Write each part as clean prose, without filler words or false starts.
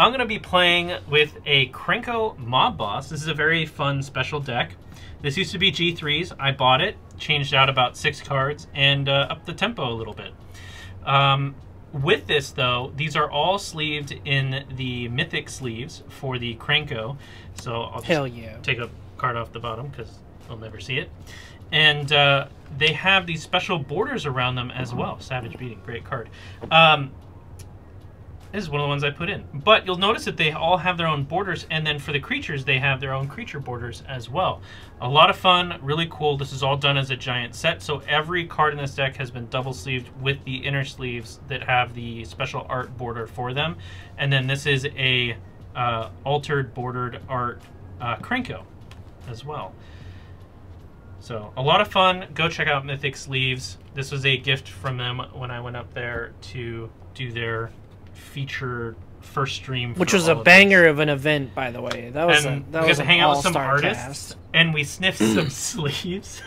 I'm going to be playing with a Krenko Mob Boss. This is a very fun special deck. This used to be G3's. I bought it, changed out about 6 cards, and up the tempo a little bit. With this, though, these are all sleeved in the Mythic Sleeves for the Krenko. So I'll just take a card off the bottom because I'll never see it. And they have these special borders around them as well. Savage Beating, great card. This is one of the ones I put in. But you'll notice that they all have their own borders, and then for the creatures, they have their own creature borders as well. A lot of fun, really cool. This is all done as a giant set, so every card in this deck has been double-sleeved with the inner sleeves that have the special art border for them. And then this is a altered bordered art Krenko as well. So a lot of fun. Go check out Mythic Sleeves. This was a gift from them when I went up there to do their feature first stream, which was a banger of an event, by the way. That was that was hang out with some artists and we sniffed some sleeves.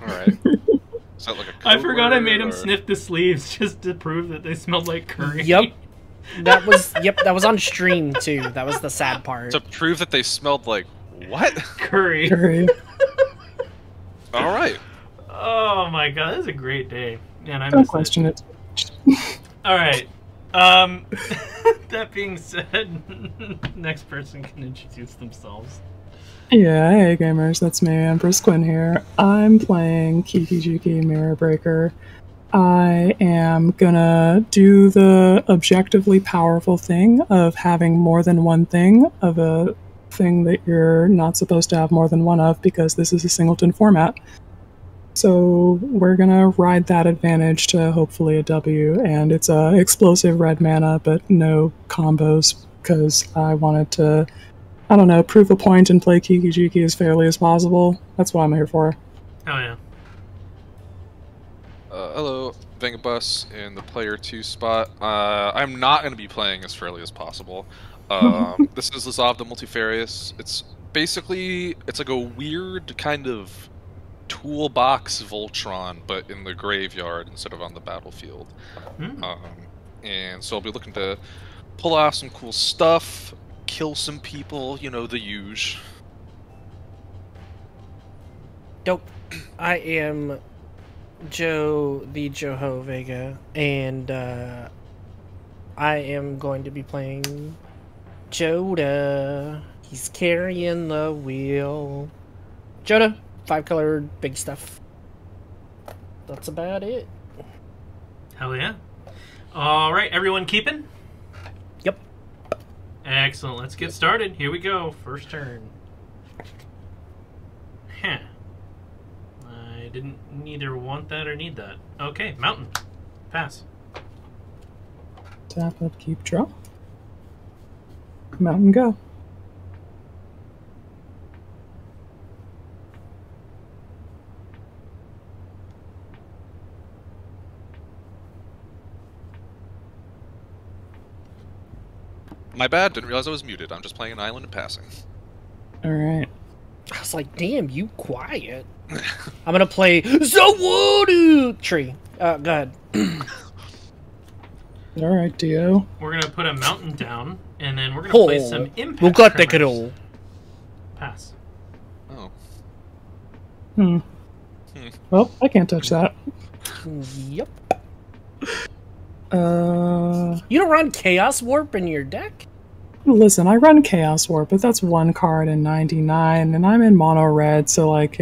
All right. Is that like a I forgot I made him sniff the sleeves just to prove that they smelled like curry. Yep. That was that was on stream too. That was the sad part. To prove that they smelled like what? Curry. Curry. All right. Oh my god, this is a great day. Man, I don't question it. All right. That being said, next person can introduce themselves. Yeah, hey gamers, that's me, Empress Quinn here. I'm playing Kiki-Jiki Mirror Breaker. I am gonna do the objectively powerful thing of having more than one thing of a thing that you're not supposed to have more than one of, because this is a singleton format. So we're gonna ride that advantage to hopefully a W, and it's a explosive red mana, but no combos, because I wanted to, I don't know, prove a point and play Kiki-Jiki as fairly as possible. That's what I'm here for. Oh yeah. Hello, Vengabus in the player 2 spot. I'm not gonna be playing as fairly as possible. This is Lazav the Multifarious. It's basically, it's like a weird kind of toolbox Voltron, but in the graveyard instead of on the battlefield. And so I'll be looking to pull off some cool stuff, kill some people, you know, the huge. Dope. I am Joe, the Joho Vega, and I am going to be playing Jodah. He's carrying the wheel. Jodah! 5-colored big stuff. That's about it. Hell yeah. All right, everyone keeping? Yep. Excellent. Let's get started. Here we go. First turn. Huh. I didn't neither want that or need that. Okay, mountain. Pass. Tap up, keep draw. Mountain go. My bad, didn't realize I was muted. I'm just playing an island and passing. Alright. I was like, damn, you quiet. I'm gonna play Zowodoo tree. Go ahead. Alright, Dio. We're gonna put a mountain down, and then we're gonna play some impact. We'll got that all. Pass. Oh. Well, I can't touch that. Yep. You don't run Chaos Warp in your deck? Listen, I run Chaos Warp, but that's one card in 99, and I'm in mono red, so like,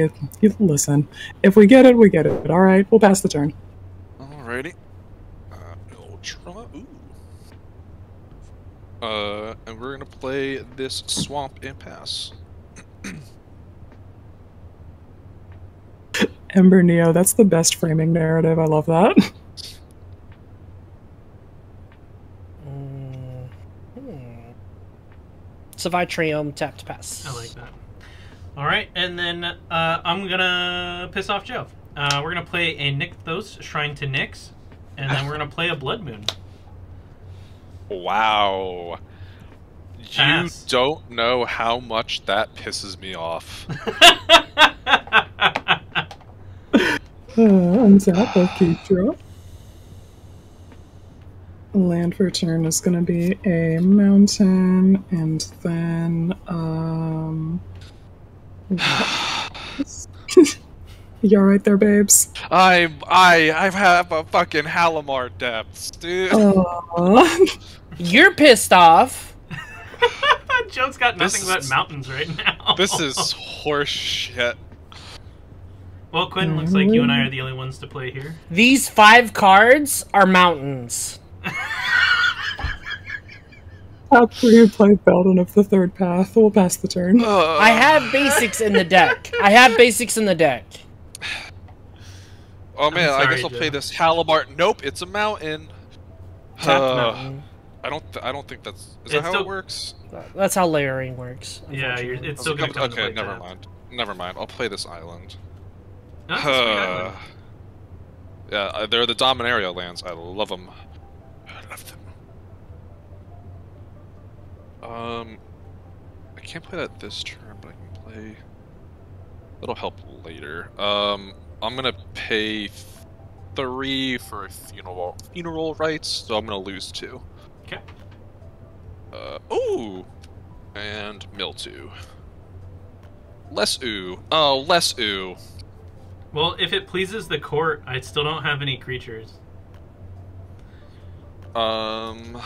listen, if we get it, we get it. All right, we'll pass the turn. Alrighty. And we're gonna play this Swamp Impasse. Emberneo, that's the best framing narrative. I love that. Savitrium, tapped pass. I like that. All right, and then I'm gonna piss off Joe. We're gonna play a Nykthos, Shrine to Nyx, and then we're gonna play a Blood Moon. Wow. Pass. You don't know how much that pisses me off. I'm sad, I keep draw. land for turn is going to be a mountain, and then, you all right there, babes? I have a fucking Halimar Depths, dude. You're pissed off. Joe's got nothing but mountains right now. This is horse shit. Well, Quinn, looks like you and I are the only ones to play here. These 5 cards are mountains. After you play Belden of the Third Path, we'll pass the turn. I have basics in the deck. Oh man, sorry, I guess I'll play this Halimar. Nope, it's a mountain. Mountain. I don't think that's. Is that how it works? That's how layering works. Yeah, it's still going to come. Okay, never mind. Never mind. I'll play this island. No, yeah, they're the Dominaria lands. I love them. I can't play that this turn, but I can play. It'll help later. I'm gonna pay 3 for a funeral rites, so I'm gonna lose 2. Okay. Ooh, and Mildew. Less ooh. Oh, less ooh. Well, if it pleases the court, I still don't have any creatures. 1,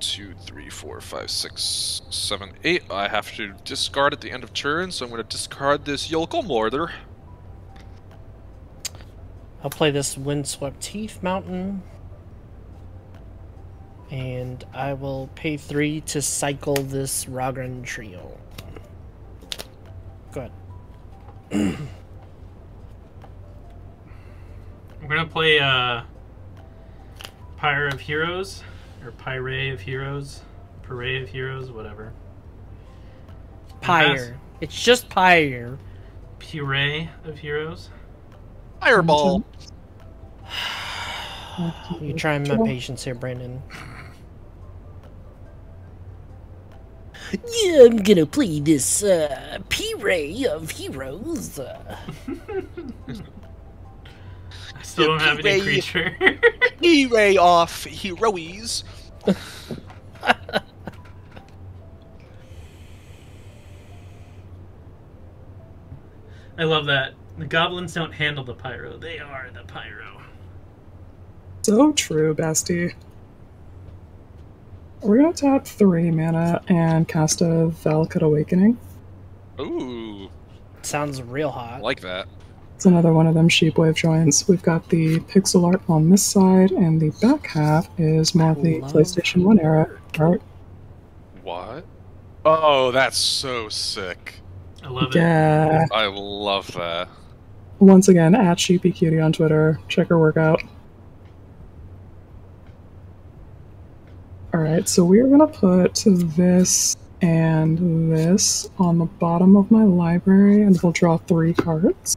2, 3, 4, 5, 6, 7, 8. I have to discard at the end of turn, so I'm going to discard this Yolkel Mortar. I'll play this Windswept Heath Mountain. And I will pay 3 to cycle this Ragran Trio. Go ahead. We're going to play Pyre of Heroes, or Pyre of Heroes, whatever. Pyre. It's just Pyre. Puree of Heroes. Fireball. You're trying my patience here, Brandon. Yeah, I'm going to play this Puree of Heroes. I still don't have any creature. E-ray off heroes. I love that. The goblins don't handle the pyro. They are the pyro. So true, Basti. We're going to tap 3 mana and cast a Valakut Awakening. Ooh. Sounds real hot. I like that. It's another one of them sheep wave joints. We've got the pixel art on this side, and the back half is more of the PlayStation 1 era art. What? Oh, that's so sick. I love it. I love that. Once again, at SheepyCutie on Twitter. Check her work out. Alright, so we're going to put this and this on the bottom of my library, and we'll draw 3 cards.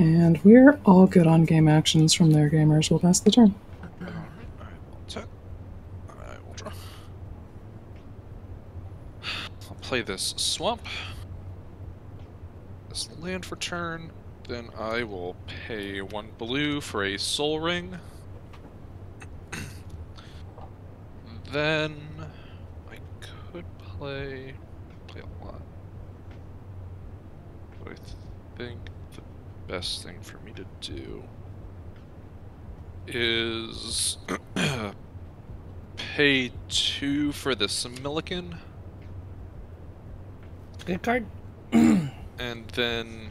And we're all good on game actions from their gamers. We'll pass the turn. Alright, I will draw. I'll play this swamp. This land for turn. Then I will pay 1 blue for a soul ring. Then I could play a lot. But I think best thing for me to do is pay 2 for the Similican. Good card. And then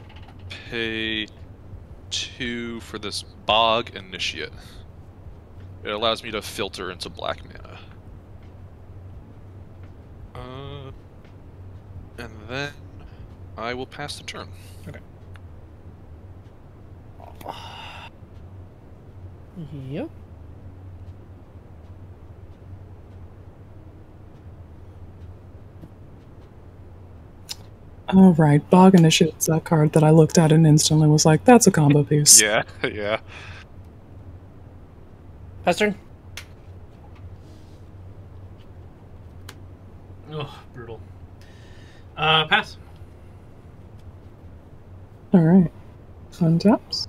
pay 2 for this Bog Initiate. It allows me to filter into black mana. And then I will pass the turn. Okay. Yep. All right, Bog Initiate's that card that I looked at and instantly was like, that's a combo piece. Yeah, yeah. Pastor? Oh, brutal. Pass. All right. Untaps.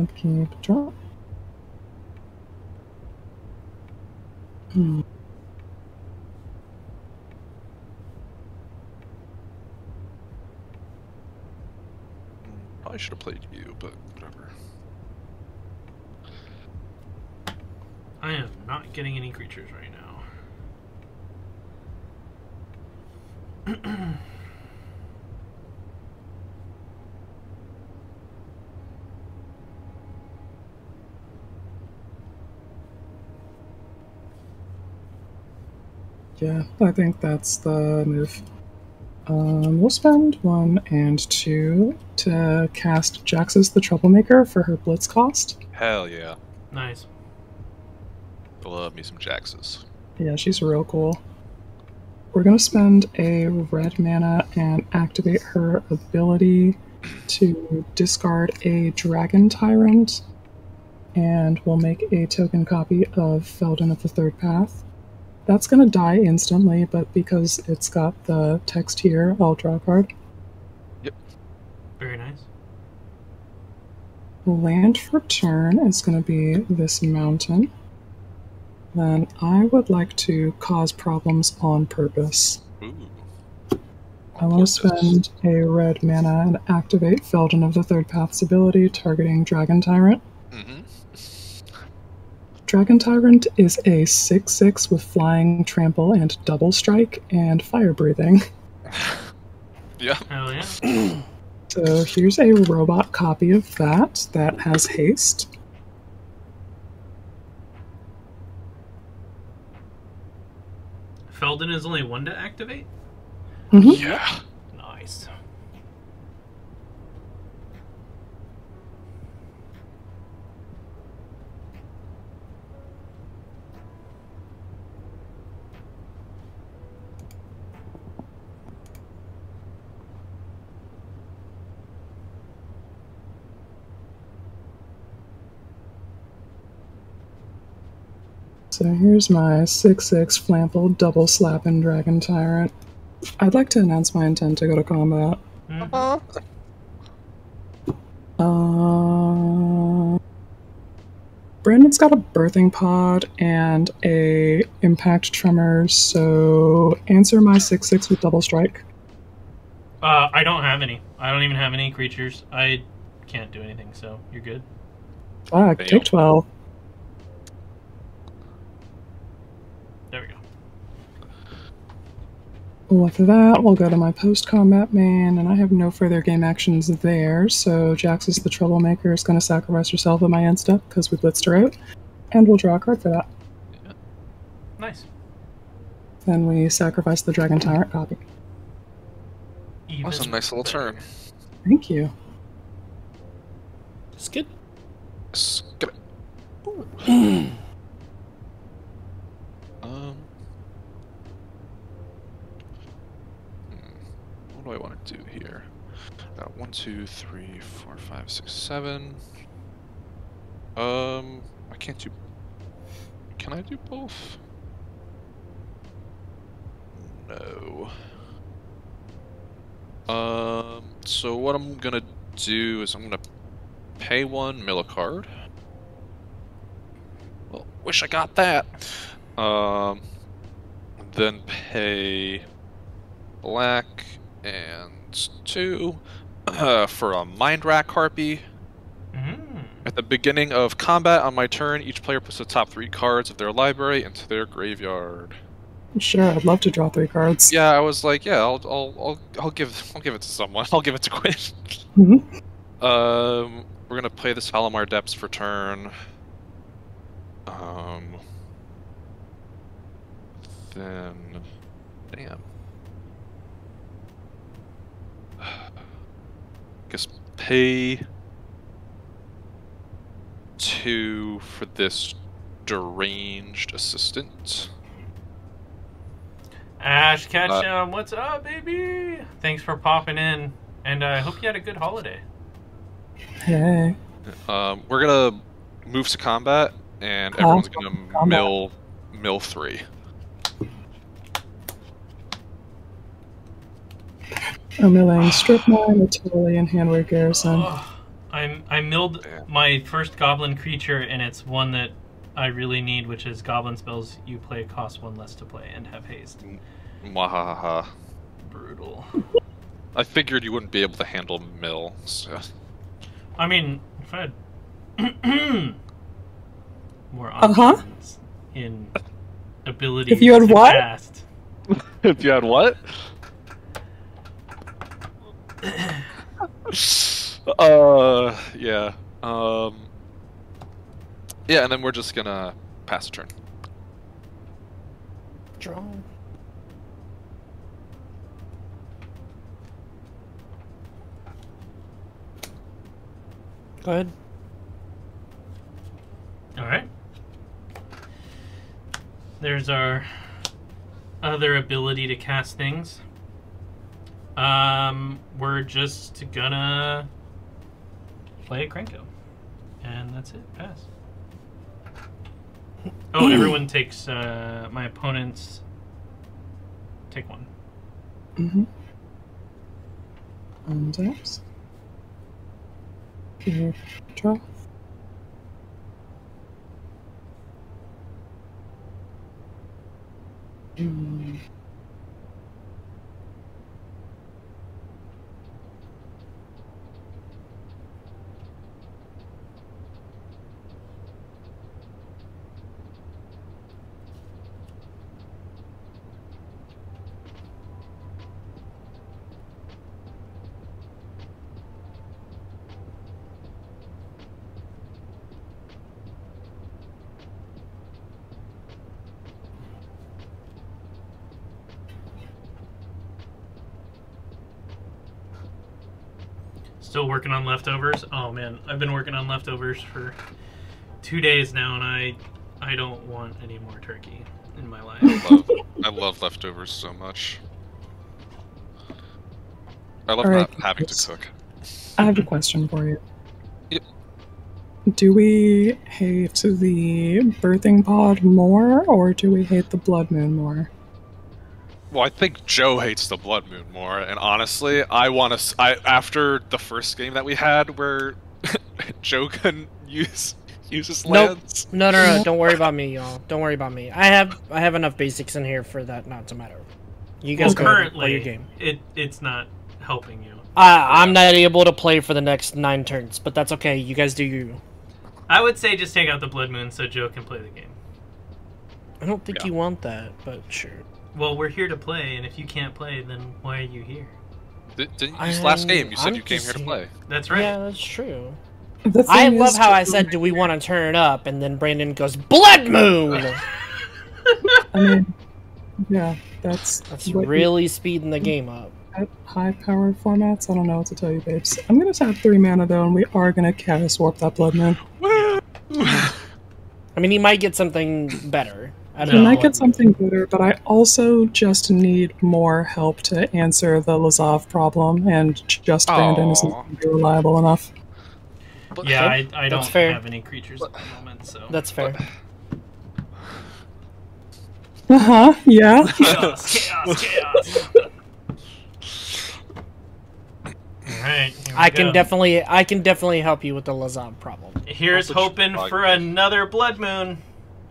Upkeep, drop. Hmm. I should have played you, but whatever. I am not getting any creatures right now. Yeah, I think that's the move. We'll spend 1 and 2 to cast Jaxis, the Troublemaker, for her Blitz cost. Hell yeah. Nice. I love me some Jaxis. Yeah, she's real cool. We're going to spend a red mana and activate her ability to discard a Dragon Tyrant. And we'll make a token copy of Felden of the Third Path. That's going to die instantly, but because it's got the text here, I'll draw a card. Yep. Very nice. Land for turn is going to be this mountain. Then I would like to cause problems on purpose. Ooh. I want to spend a red mana and activate Felden of the Third Path's ability, targeting Dragon Tyrant. Mm-hmm. Dragon Tyrant is a 6/6 with flying, trample, and double strike, and fire breathing. Yeah. Hell yeah. So here's a robot copy of that that has haste. Felden is only 1 to activate? Mm-hmm. Yeah. Nice. So here's my 6/6 flample double slapping Dragon Tyrant. I'd like to announce my intent to go to combat. Brandon's got a Birthing Pod and a Impact Tremors, so answer my 6/6 with double strike. I don't have any. I don't even have any creatures. I can't do anything, so you're good. Ah, take 12. Well, after that, we'll go to my post-combat main, and I have no further game actions there, so Jaxis the Troublemaker is going to sacrifice herself at my end step, because we blitzed her out, and we'll draw a card for that. Yeah. Nice. Then we sacrifice the Dragon Tyrant copy. That was a nice little turn. Thank you. Skid. Skid. What do I want to do here? Got 1, 2, 3, 4, 5, 6, 7. I can't do. Can I do both? No. So what I'm gonna do is I'm gonna pay 1, mill a card. Well, wish I got that. Then pay black. And 2 for a Mind Rack Harpy. Mm. At the beginning of combat on my turn, each player puts the top 3 cards of their library into their graveyard. Sure, I'd love to draw 3 cards. Yeah, I was like, yeah, I'll give it to someone. I'll give it to Quinn. Mm-hmm. We're gonna play this Halimar Depths for turn. Then, damn. Guess pay 2 for this deranged assistant. Ash Ketchum, what's up, baby? Thanks for popping in, and I hope you had a good holiday. Hey. We're gonna move to combat, and everyone's gonna mill 3. I'm milling strip mine, artillery, and handware garrison. I milled my first goblin creature, and it's one that I really need, which is goblin spells you play cost 1 less to play and have haste. Mwahaha. Brutal. I figured you wouldn't be able to handle mill. So. I mean, if I had more options in abilities. If you had what? Cast. If you had what? Yeah. Yeah, and then we're just gonna pass a turn. Draw. Go ahead. Alright. There's our other ability to cast things. We're just gonna play a Krenko. And that's it. Pass. Oh, everyone takes, my opponents take 1. Mm-hmm. Untaps. Draw. Mm. Still working on leftovers. Oh man, I've been working on leftovers for 2 days now, and I don't want any more turkey in my life. I love leftovers so much. I love not having to cook. I have a question for you. Yep. Do we hate the birthing pod more, or do we hate the blood moon more? Well, I think Joe hates the Blood Moon more, and honestly, I want to. After the first game that we had, where Joe couldn't use his lands. Nope. No, don't worry about me, y'all. Don't worry about me. I have enough basics in here for that not to matter. You guys currently play your game. It's not helping you. I'm not able to play for the next 9 turns, but that's okay. You guys do you. I would say just take out the Blood Moon so Joe can play the game. I don't think you want that, but sure. Well, we're here to play, and if you can't play, then why are you here? This last game, you said you came here to play. That's right. Yeah, that's true. I love how I said, do we want to turn it up? And then Brandon goes, Blood Moon! I mean, yeah, that's really speeding the game up. At high power formats, I don't know what to tell you, babes. I'm going to tap 3 mana, though, and we are going to Chaos Warp that Blood Moon. I mean, he might get something better. I might get something better, but I also just need more help to answer the Lazav problem, and just Brandon isn't going to be reliable enough. Yeah, I don't have any creatures at the moment, so... That's fair. Uh-huh, yeah. Chaos. Alright, I can definitely help you with the Lazav problem. Here's hoping for another Blood Moon.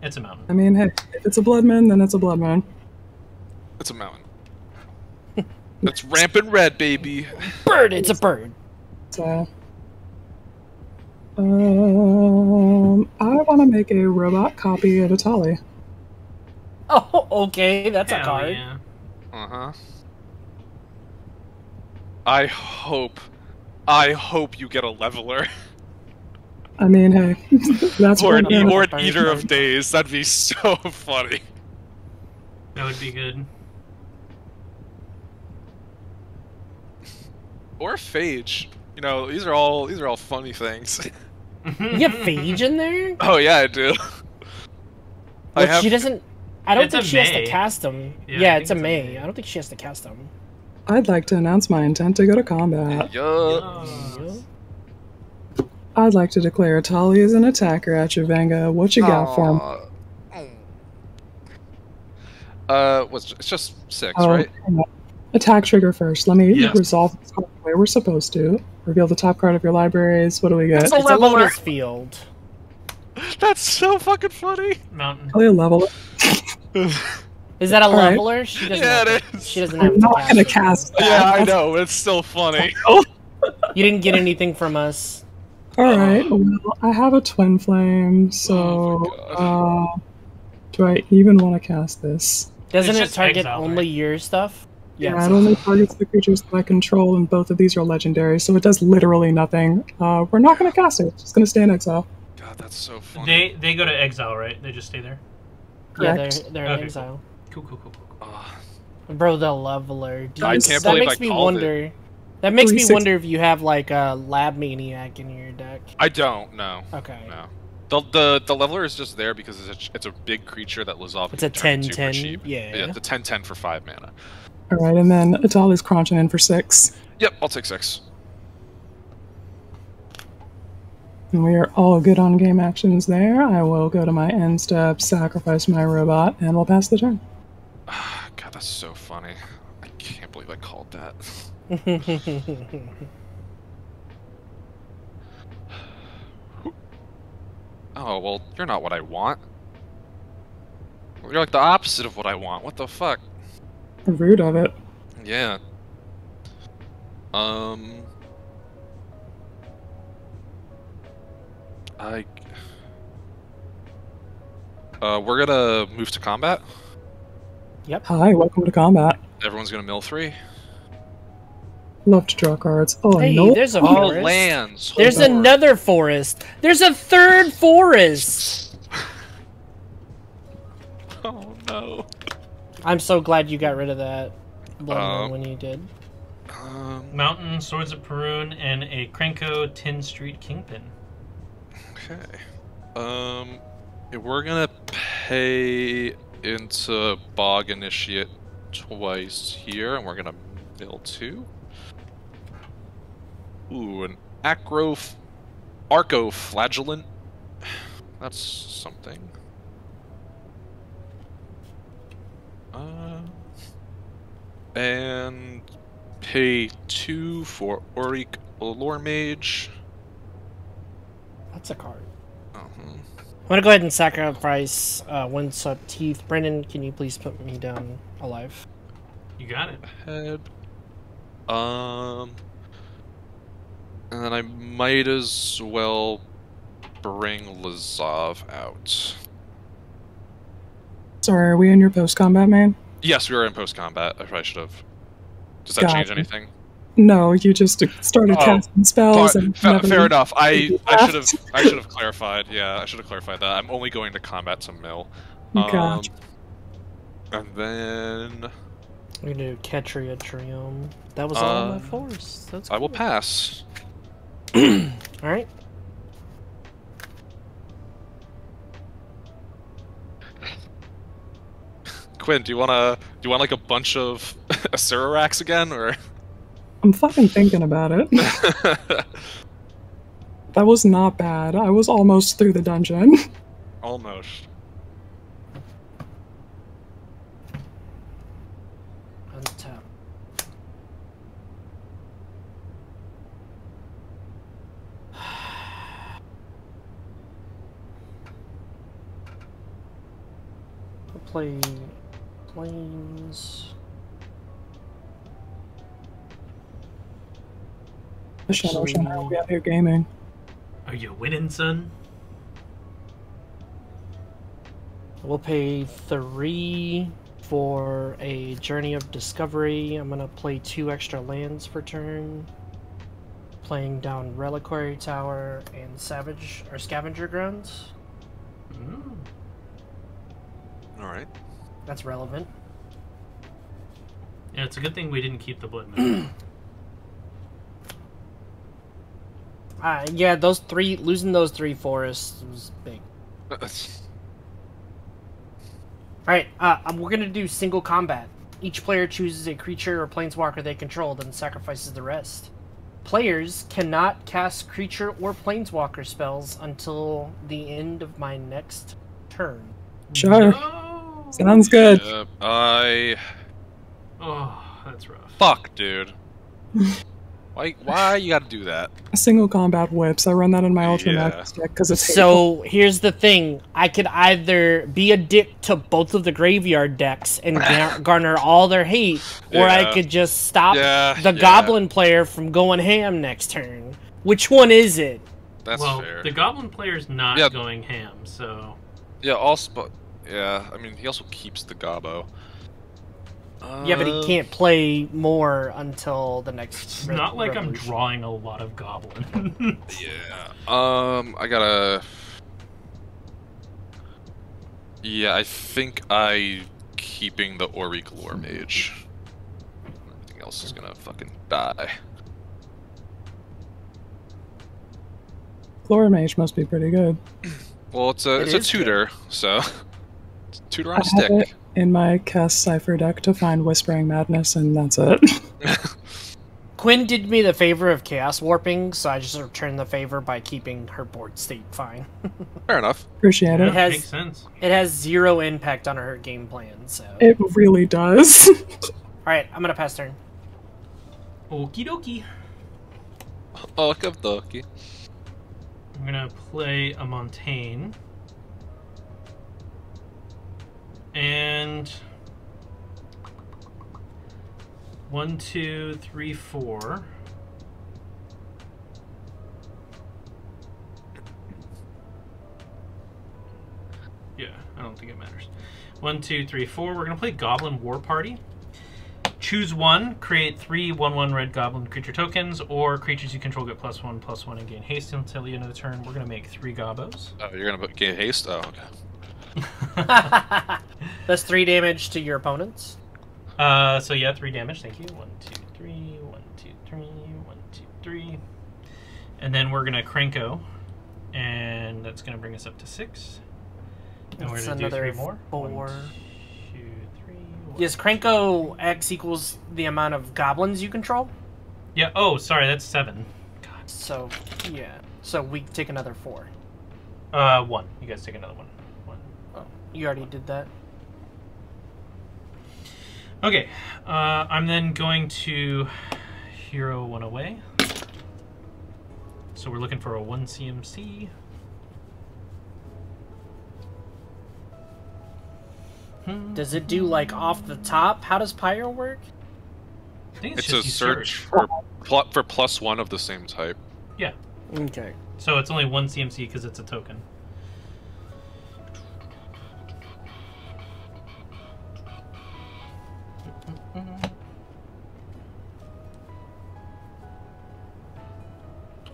It's a mountain. I mean, hey, if it's a blood moon, then it's a blood moon. It's a mountain. That's rampant red, baby. Bird, it's a bird. So, I want to make a robot copy of Atali. Oh, okay, that's a card. Yeah. Uh-huh. I hope you get a leveler. I mean, hey, that's or an Eater of Days. That'd be so funny. That would be good. Or Phage. You know, these are all funny things. You have Phage in there? Oh yeah, I do. But I have... she doesn't. I don't think she has to cast them. Yeah, it's a May. I don't think she has to cast them. I'd like to announce my intent to go to combat. I'd like to declare Atali as an attacker at you, Vanga. What you got for him? It's just 6, right? Attack trigger first. Let me resolve this the way we're supposed to. Reveal the top card of your libraries. What do we get? It's a Lotus Field. That's so fucking funny. Mountain. Probably a leveler. Is that a leveler? Right. She doesn't She doesn't have I'm not gonna cast that. Yeah, I know. It's still funny. You didn't get anything from us. Alright, well, I have a twin flame, so... Oh do I even want to cast this? Doesn't it target only your stuff? Yeah, it only targets the creatures that I control, and both of these are legendary, so it does literally nothing. We're not going to cast it. It's just going to stay in exile. God, that's so funny. They go to exile, right? They just stay there? Correct. Yeah, they're in exile. Cool. Bro, the leveler. I can't believe I called it. That makes me wonder if you have, like, a Lab Maniac in your deck. I don't, no. Okay. No. The leveler is just there because it's a big creature that Lazav can turn into for cheap. Yeah, it's a 10-10 for 5 mana. Alright, and then Atali's crunching in for 6. Yep, I'll take 6. And we are all good on game actions there. I will go to my end step, sacrifice my robot, and we'll pass the turn. God, that's so funny. I can't believe I called that. Oh, well, you're not what I want. You're like the opposite of what I want. What the fuck? I'm rude of it. Yeah. We're gonna move to combat. Yep. Hi, welcome to combat. Everyone's gonna mill 3. Love to draw cards. Oh, hey, no. There's a forest. Lands. There's another forest. There's a third forest. Oh, no. I'm so glad you got rid of that Blood Moon when you did. Mountain, Swords of Perun, and a Krenko 10 Street Kingpin. Okay. We're going to pay into Bog Initiate twice here, and we're going to mill 2. Ooh, an arco-flagellant. That's something. And pay 2 for Auric Loremage. That's a card. I'm gonna go ahead and sacrifice one sub teeth. Brennan, can you please put me down alive? You got it. Head. And then I might as well bring Lazav out. Sorry, are we in your post-combat, man? Yes, we were in post-combat. I probably should have. Does that change anything? No, you just started casting spells. And fair enough. I should have clarified. Yeah, I should have clarified that. I'm only going to combat to mill. Gotcha. And then... We're gonna do Catriatrium. That was all my force. That's cool. I will pass. Alright. Quinn, do you want like a bunch of Asurarax again, or? I'm fucking thinking about it. That was not bad. I was almost through the dungeon. Almost. Play planes. Shadow, we out here gaming. Are you winning, son? We'll pay 3 for a Journey of Discovery. I'm gonna play 2 extra lands for turn. Playing down Reliquary Tower and Scavenger Grounds. Mm. Alright. That's relevant. Yeah, it's a good thing we didn't keep the Blood Moon. Yeah, those 3, losing those 3 forests was big. Alright, we're going to do single combat. Each player chooses a creature or planeswalker they control, then sacrifices the rest. Players cannot cast creature or planeswalker spells until the end of my next turn. Sure. No. Sounds good. Yep, oh, that's rough. Fuck, dude. Why you gotta do that? Single combat whips. I run that in my ultra max deck because it's hateful. So here's the thing. I could either be a dick to both of the graveyard decks and garner all their hate, or I could just stop the goblin player from going ham next turn. Which one is it? That's fair. The goblin player's not going ham, so I mean, he also keeps the gobbo. Yeah, but he can't play more until the next. It's not like I'm drawing a lot of goblin. I gotta. Yeah, I think I keeping the Auric Loremage. Everything else is gonna fucking die. Loremage must be pretty good. Well, it's a tutor, so it's a tutor on a stick. In my cast cipher deck to find Whispering Madness, and that's it. Quinn did me the favor of chaos warping, so I just returned the favor by keeping her board state fine. Fair enough. Appreciate it. Makes sense. It has zero impact on her game plan, so it really does. Alright, I'm gonna pass turn. Okie dokie. Okie dokie. I'm gonna play a Montane. And 1, 2, 3, 4. Yeah, I don't think it matters. 1, 2, 3, 4. We're gonna play Goblin War Party. Choose one, create 3/1/1 red goblin creature tokens, or creatures you control get +1/+1 and gain haste until the end of the turn. We're gonna make 3 gobbos. Oh, you're gonna gain haste? Oh, okay. That's 3 damage to your opponents. So yeah, 3 damage. Thank you. 1, 2, 3. 1, 2, 3. 1, 2, 3. And then we're gonna Krenko, and that's gonna bring us up to 6. And we're gonna do 3 more. 1, 2, 3. Yes, Krenko X equals the amount of goblins you control. Yeah. Oh, sorry, that's 7. God. So yeah. So we take another 4. 1. You guys take another 1. You already did that. Okay, I'm then going to hero 1 away. So we're looking for a 1 CMC. Does it do like off the top? How does Pyre work? I think it's a search for +1 of the same type. Yeah. Okay. So it's only 1 CMC because it's a token.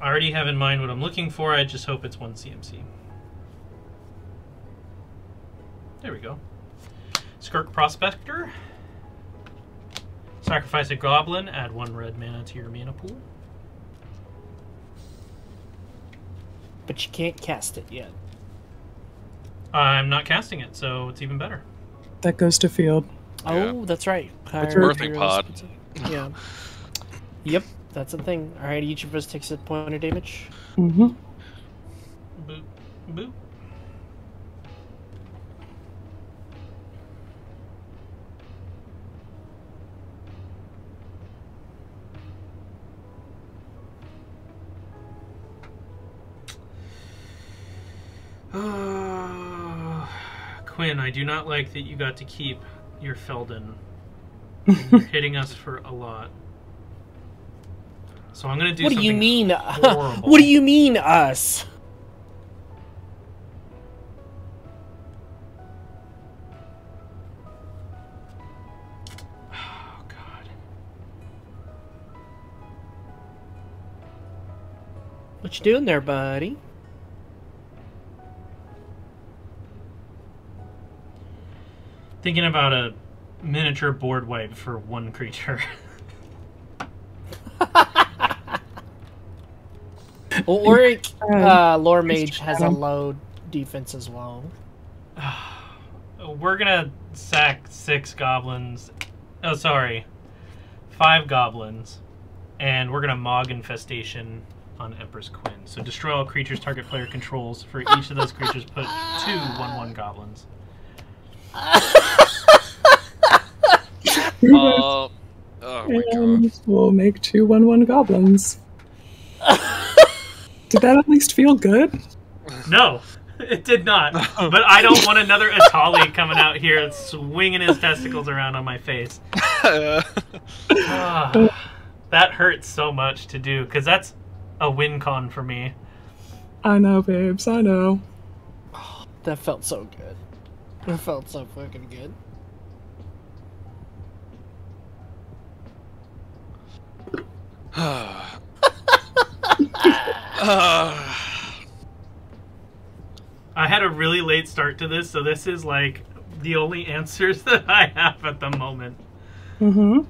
I already have in mind what I'm looking for, I just hope it's 1 CMC. There we go. Skirk Prospector. Sacrifice a goblin, add 1 red mana to your mana pool. But you can't cast it yet. I'm not casting it, so it's even better. That goes to field. Oh, yeah. That's right. It's Birthing Pod. Yeah. Yep. That's the thing. Alright, each of us takes a point of damage. Mm-hmm. Boop. Boop. Quinn, I do not like that you got to keep your Felden. You're hitting us for a lot. So I'm gonna do. What do you mean? Horrible. What do you mean us? Oh God! What you doing there, buddy? Thinking about a miniature board wipe for 1 creature. Well, Auric Loremage has a low defense as well. We're gonna sack 6 goblins. Oh, sorry. 5 goblins. And we're gonna Mog Infestation on Empress Quinn. So destroy all creatures target player controls. For each of those creatures, put 2/1/1 goblins. Oh my God. We'll make 2/1/1 goblins. Did that at least feel good? No, it did not. But I don't want another Atali coming out here swinging his testicles around on my face. That hurts so much to do, because that's a win con for me. I know, babes, I know. Oh, that felt so good. That felt so fucking good. I had a really late start to this, so this is like the only answers that I have at the moment. Mm-hmm.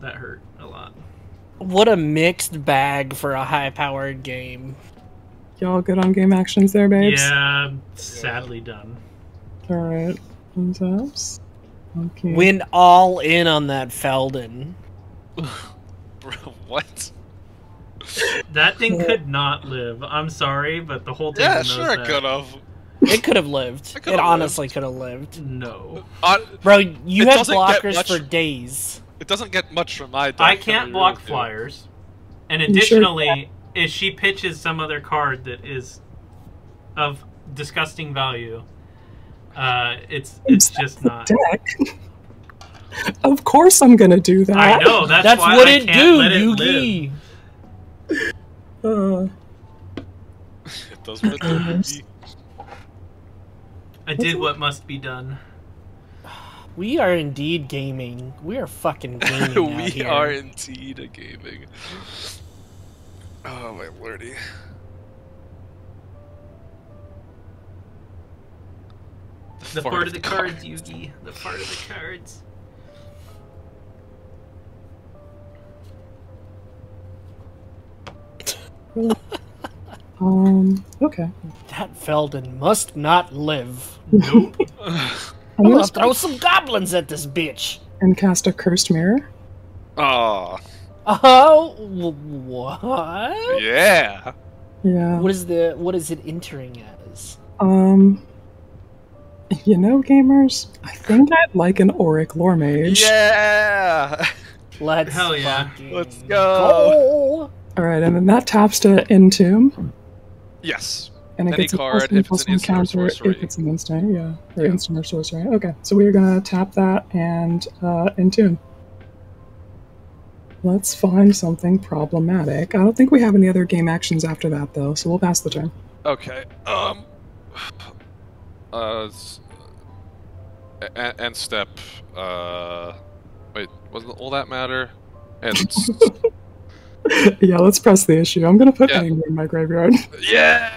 That hurt a lot. What a mixed bag for a high-powered game. Y'all good on game actions there, babes? Yeah, sadly done. Alright. Okay. Went all in on that Felden. Bro, what? That thing could not live. I'm sorry, but the whole thing. Yeah, sure it could have. It could have lived. It honestly could have lived. No. Bro, you had blockers for days. It doesn't get much from my deck. I can't block flyers. And additionally, if she pitches some other card that is of disgusting value, it's just not. Of course I'm gonna do that. I know, that's why what I can't let it live. It does what it does. I did what must be done. We are indeed gaming. We are fucking gaming. We here. Are indeed a gaming. Oh my lordy. The fart of the cards, Yugi. The fart of the cards. Okay. That Felden must not live. Nope. I'm gonna throw some goblins at this bitch. And cast a Cursed Mirror? Oh. Oh, what? Yeah. Yeah. What is it entering as? You know, gamers, I think I'd like an Auric Loremage. Yeah. Let's Let's go. All right, and then that taps to Entomb. Yes. And it any gets card if it's an instant or sorcery. If it's an instant, yeah. Or instant or sorcery. Okay, so we're going to tap that and Entomb. Let's find something problematic. I don't think we have any other game actions after that, though, so we'll pass the turn. Okay. And step. Wait, wasn't all that matter? And... Yeah, let's press the issue. I'm gonna put Anger in my graveyard. Yeah!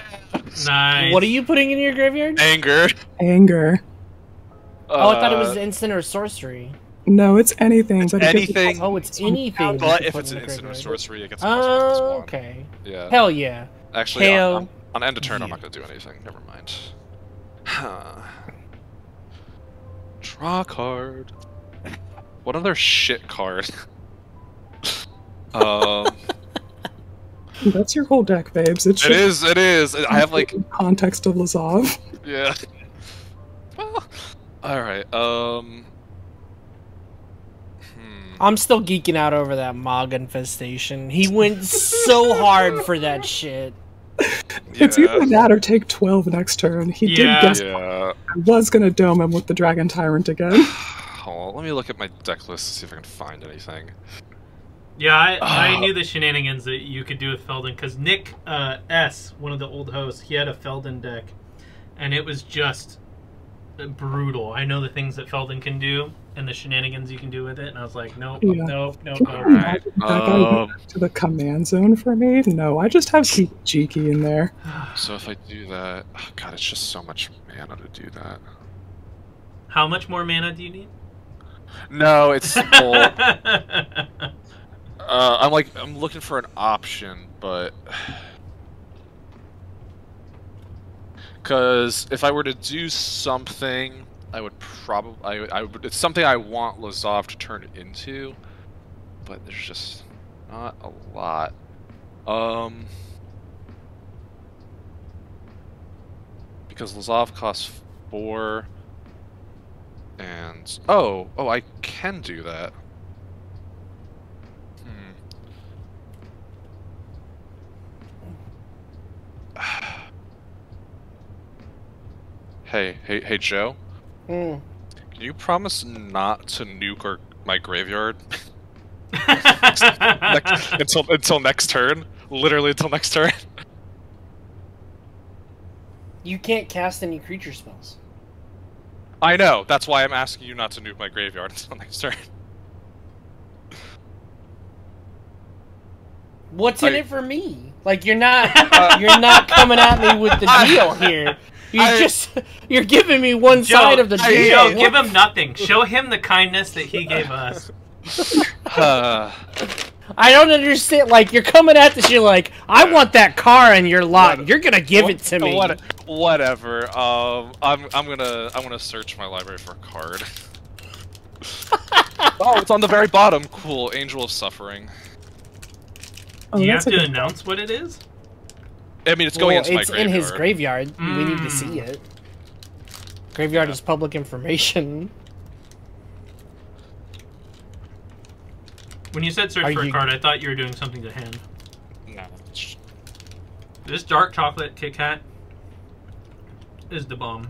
Nice. What are you putting in your graveyard? Anger. Anger. Oh, I thought it was instant or sorcery. No, it's anything. It's anything. Oh, it's anything. But if it's an instant or sorcery, it gets plus one. Okay. Yeah. Hell yeah. Actually, on end of turn, I'm not gonna do anything. Never mind. Draw card. What other shit card? That's your whole deck, babes. It is. I have like context of Lazav. Yeah. Well, all right. I'm still geeking out over that Mog Infestation. He went so hard for that shit. It's either that or take 12 next turn. He did guess. Yeah. I was gonna dome him with the Dragon Tyrant again. Hold on, let me look at my deck list to see if I can find anything. Yeah, I knew the shenanigans that you could do with Felden, because Nick S, one of the old hosts, he had a Felden deck, and it was just brutal. I know the things that Felden can do, and the shenanigans you can do with it, and I was like, nope, nope. All right. To the command zone for me? No, I just have Kiki-Jiki in there. So if I do that... Oh God, it's just so much mana to do that. How much more mana do you need? No, it's simple. I'm looking for an option, but Because if I were to do something, I would probably... it's something I want Lazav to turn it into, but there's just not a lot. Because Lazav costs 4, and... Oh, I can do that. Hey, Joe. Mm. Can you promise not to nuke my graveyard until next turn? Literally until next turn. You can't cast any creature spells. I know. That's why I'm asking you not to nuke my graveyard until next turn. What's in it for me? Like, you're not coming at me with the deal here. You're giving me one side of the deal. Joe, give him nothing. Show him the kindness that he gave us. I don't understand. Like, you're coming at this, you're like, I want that car in your lot. You're gonna give it to me. Whatever. I'm gonna search my library for a card. Oh, it's on the very bottom. Cool, Angel of Suffering. Oh, do you have to announce what it is? I mean, it's going into my graveyard. It's in his graveyard. Mm. We need to see it. Graveyard is public information. When you said search for a card, I thought you were doing something to hand. No. This dark chocolate Kit Kat is the bomb.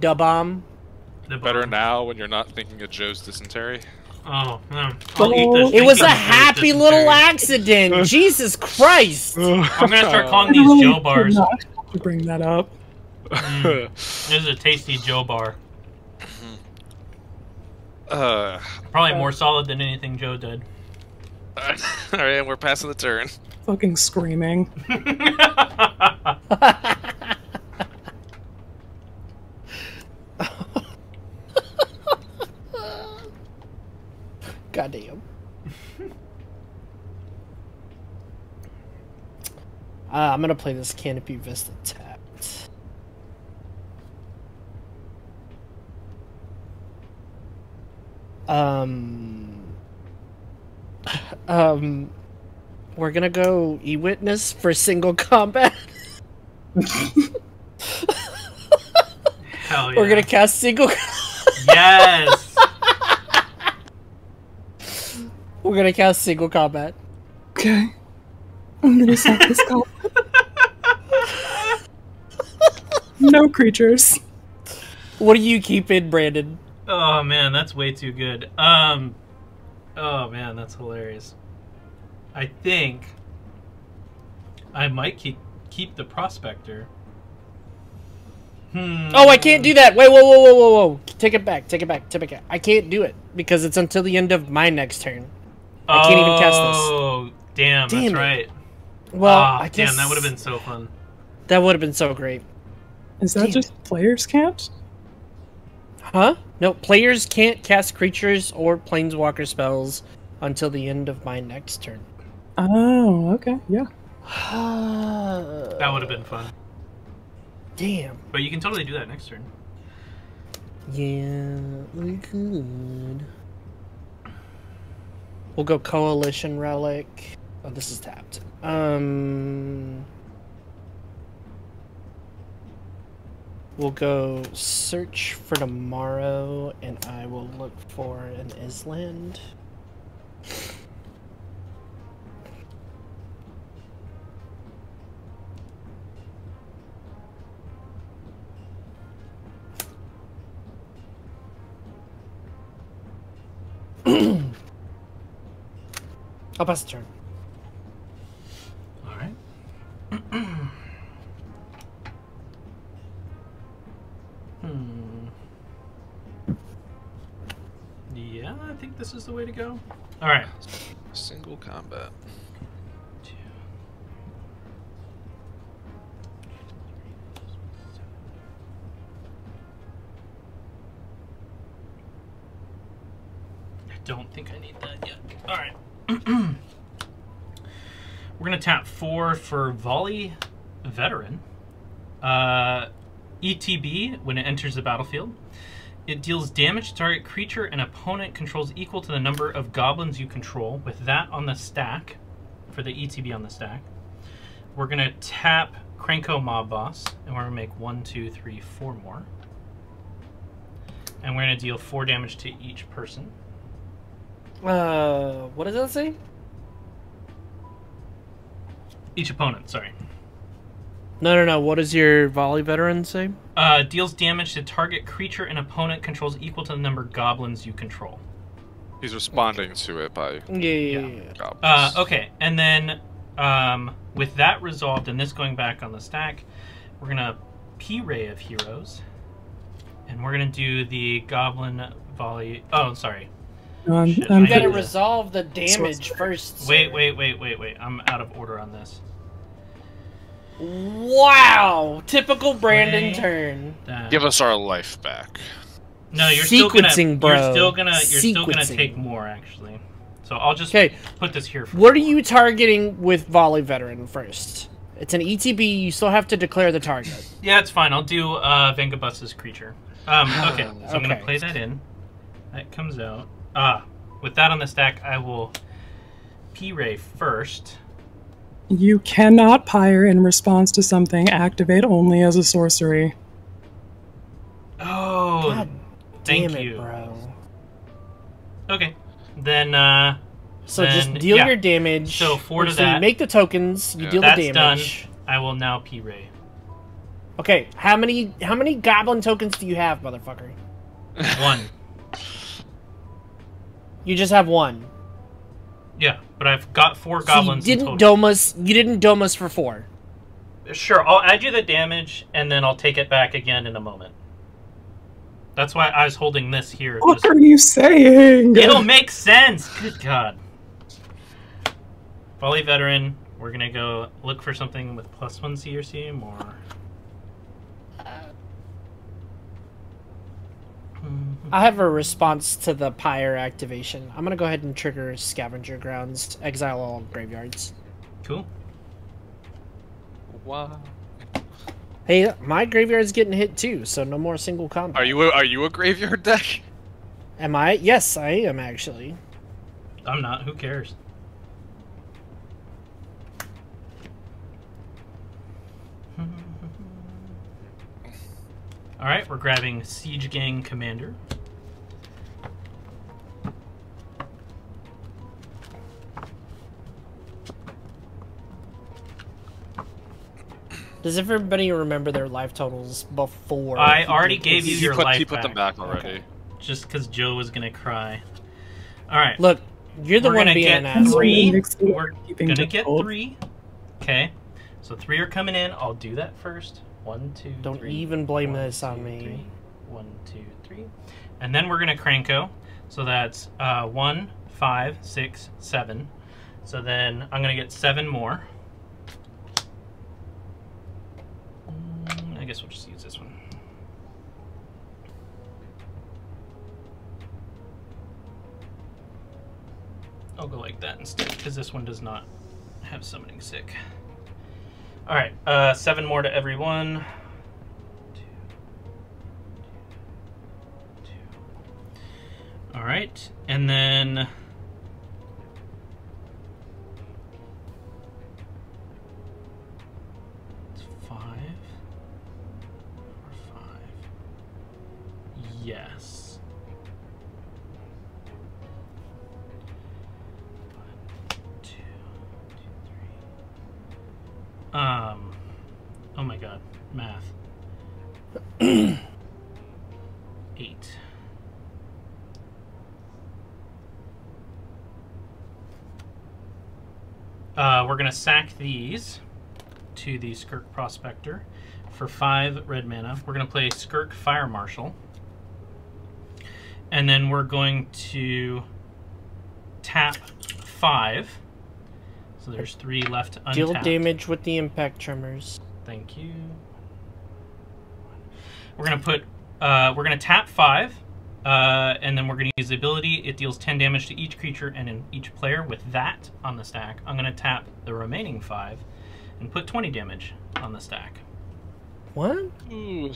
Da bomb? The bomb. Better now when you're not thinking of Joe's dysentery. Oh, no. I'll eat this. It was a happy little accident. Jesus Christ. I'm going to start calling these Joe bars. Bring that up. This is a tasty Joe bar. Probably more solid than anything Joe did. Alright, we're passing the turn. Fucking screaming. Goddamn. I'm gonna play this Canopy Vista tapped. We're gonna go E-Witness for single combat. Hell yeah. We're gonna cast single. Yes. We're gonna cast single combat. Okay. I'm gonna stop this combat. No creatures. What do you keep in, Brandon? Oh man, that's way too good. Oh man, that's hilarious. I think I might keep the Prospector. Hmm. Oh, I can't do that. Wait, whoa. Take it back. Take it back. I can't do it because it's until the end of my next turn. I can't even cast this. Oh, damn, that's right. Well, I guess... Damn, that would have been so fun. That would have been so great. Is that just players can't? Huh? No, players can't cast creatures or planeswalker spells until the end of my next turn. Oh, okay, yeah. That would have been fun. Damn. But you can totally do that next turn. Yeah, we could... We'll go Coalition Relic. Oh, this is tapped. We'll go Search for Tomorrow, and I will look for an Island. I'll pass the turn. Alright. Yeah, I think this is the way to go. Alright. Single combat. 2, 3, 4, 5, 6, 7, 8. I don't think I need that yet. Alright. We're going to tap 4 for Volley Veteran. ETB, when it enters the battlefield, it deals damage to target creature and opponent controls equal to the number of goblins you control. With that on the stack, for the ETB on the stack, we're going to tap Krenko Mob Boss, and we're going to make 1, 2, 3, 4 more. And we're going to deal 4 damage to each person. What does that say? Each opponent, sorry. No. What does your Volley Veteran say? Deals damage to target creature and opponent controls equal to the number of goblins you control. He's responding to it by... Yeah. Okay, and then with that resolved, and this going back on the stack, we're going to Pyre of Heroes, and we're going to do the Goblin Volley... Oh, sorry. I'm going to resolve the damage first. Wait. I'm out of order on this. Wow! Typical Brandon turn. Give us our life back. No, you're still gonna take more actually. So I'll just put this here. What are you targeting with Volley Veteran first? It's an ETB. You still have to declare the target. Yeah, it's fine. I'll do Vengabus's creature. Okay, so I'm gonna play that in. That comes out. With that on the stack, I will Pyre first. You cannot Pyre in response to something. Activate only as a sorcery. Oh, God, thank you, bro. Okay, then. So then, just deal your damage. So 4 to that. You make the tokens. You deal the damage. Done. I will now Pyre. Okay, how many goblin tokens do you have, motherfucker? 1. You just have 1. Yeah, but I've got 4 goblins. You didn't dome us for 4. Sure, I'll add you the damage, and then I'll take it back again in a moment. That's why I was holding this here. What are you saying? It'll make sense. Good God. Volley Veteran. We're gonna go look for something with +1 CRC more. I have a response to the Pyre activation. I'm going to go ahead and trigger Scavenger Grounds, exile all graveyards. Cool. Wow. Hey, my graveyard's getting hit too, so no more single combat. Are you a graveyard deck? Am I? Yes, I am actually. I'm not. Who cares? All right, we're grabbing Siege Gang Commander. Does everybody remember their life totals before? I already gave you your life back. You put them back already. Okay. Just because Joe was gonna cry. All right. Look, you're the one being an ass. We're gonna get 3. Okay, so 3 are coming in. I'll do that first. 1, 2, 3. Don't even blame this on me. 1, 2, 3. And then we're going to Krenko. So that's 1, 5, 6, 7. So then I'm going to get 7 more. I guess we'll just use this one. I'll go like that instead because this one does not have summoning sick. All right, 7 more to everyone. 2, 2, 2. All right, and then it's 5 or 5. Yes. 1, 2, 3. Oh my God, math. 8. We're gonna sack these to the Skirk Prospector for 5 red mana. We're gonna play Skirk Fire Marshal, and then we're going to tap 5. So there's 3 left untapped. Deal damage with the Impact Tremors. Thank you. We're gonna put, we're gonna tap 5, and then we're gonna use the ability. It deals 10 damage to each creature and in each player. With that on the stack, I'm gonna tap the remaining 5 and put 20 damage on the stack. What? Ooh.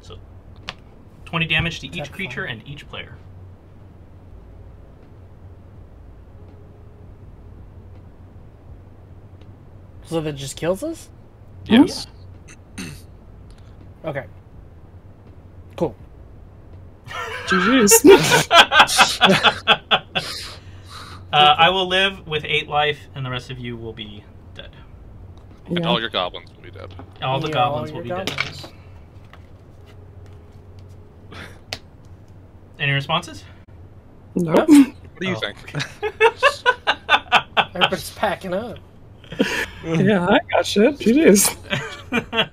So, 20 damage to each creature and each player. So that just kills us? Yes. Okay. Cool. GG's. I will live with 8 life, and the rest of you will be dead. Yeah. And all your goblins will be dead. All the goblins will be dead. Any responses? Nope. What do you think? Everybody's packing up. Yeah, I got shit. GG's.